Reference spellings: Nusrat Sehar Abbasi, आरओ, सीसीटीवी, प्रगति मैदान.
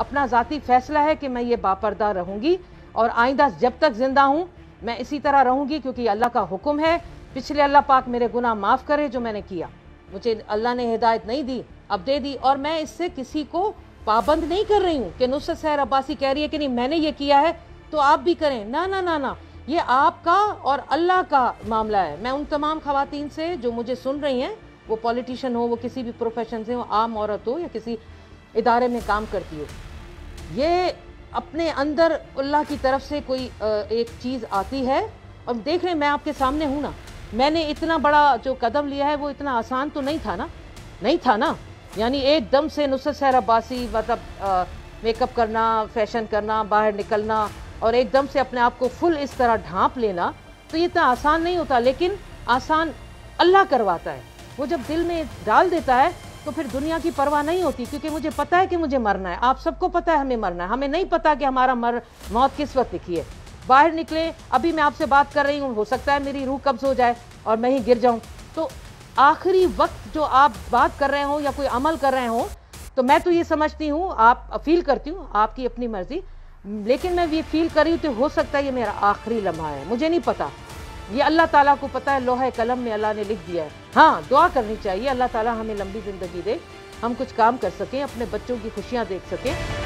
अपना ज़ाती फ़ैसला है कि मैं ये बापर्दा रहूँगी और आइंदा जब तक ज़िंदा हूँ मैं इसी तरह रहूँगी, क्योंकि अल्लाह का हुक्म है। पिछले अल्लाह पाक मेरे गुनाह माफ़ करे जो मैंने किया, मुझे अल्लाह ने हिदायत नहीं दी, अब दे दी, और मैं इससे किसी को पाबंद नहीं कर रही हूँ कि नुसरत सहर अब्बासी कह रही है कि नहीं मैंने ये किया है तो आप भी करें। ना ना ना ना, ये आपका और अल्लाह का मामला है। मैं उन तमाम खवातीन से जो मुझे सुन रही हैं, वो पॉलिटिशन हो, वो किसी भी प्रोफेशन से हो, आम औरत हो या किसी इदारे में काम करती हो, ये अपने अंदर अल्लाह की तरफ से कोई एक चीज़ आती है। और देख रहे हैं, मैं आपके सामने हूँ ना, मैंने इतना बड़ा जो कदम लिया है वो इतना आसान तो नहीं था ना, नहीं था ना। यानी एकदम से नुसरत सहर अब्बासी मतलब मेकअप करना, फैशन करना, बाहर निकलना और एकदम से अपने आप को फुल इस तरह ढांप लेना, तो ये इतना आसान नहीं होता। लेकिन आसान अल्लाह करवाता है, वो जब दिल में डाल देता है तो फिर दुनिया की परवाह नहीं होती, क्योंकि मुझे पता है कि मुझे मरना है। आप सबको पता है हमें मरना है, हमें नहीं पता कि हमारा मौत किस वक्त लिखी है। बाहर निकले, अभी मैं आपसे बात कर रही हूँ, हो सकता है मेरी रूह कब्ज़ हो जाए और मैं ही गिर जाऊँ। तो आखिरी वक्त जो आप बात कर रहे हो या कोई अमल कर रहे हो, तो मैं तो ये समझती हूँ, आप फील करती हूँ, आपकी अपनी मर्ज़ी, लेकिन मैं ये फील कर रही हूँ तो हो सकता है ये मेरा आखिरी लम्हा है, मुझे नहीं पता। ये अल्लाह ताला को पता है, लोहे कलम में अल्लाह ने लिख दिया है। हाँ, दुआ करनी चाहिए अल्लाह ताला हमें लंबी ज़िंदगी दे, हम कुछ काम कर सकें, अपने बच्चों की खुशियाँ देख सकें।